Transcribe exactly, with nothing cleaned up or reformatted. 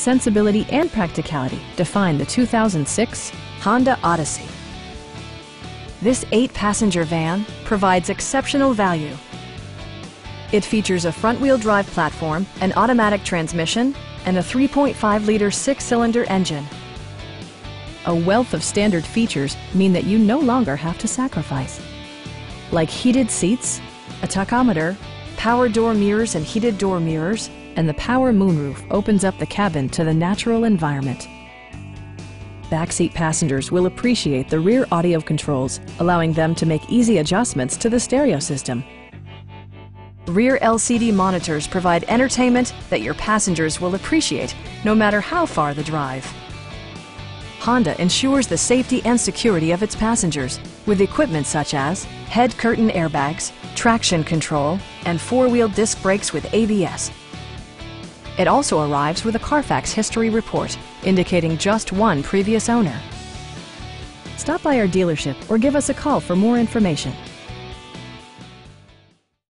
sensibility and practicality define the two thousand six Honda Odyssey. This eight-passenger van provides exceptional value. It features a front-wheel drive platform, an automatic transmission, and a three point five liter six-cylinder engine. A wealth of standard features mean that you no longer have to sacrifice, like heated seats, a tachometer, power door mirrors and heated door mirrors, and the power moonroof opens up the cabin to the natural environment. Backseat passengers will appreciate the rear audio controls, allowing them to make easy adjustments to the stereo system. Rear L C D monitors provide entertainment that your passengers will appreciate, no matter how far the drive. Honda ensures the safety and security of its passengers with equipment such as head curtain airbags, traction control, and four-wheel disc brakes with A B S. It also arrives with a Carfax history report, indicating just one previous owner. Stop by our dealership or give us a call for more information.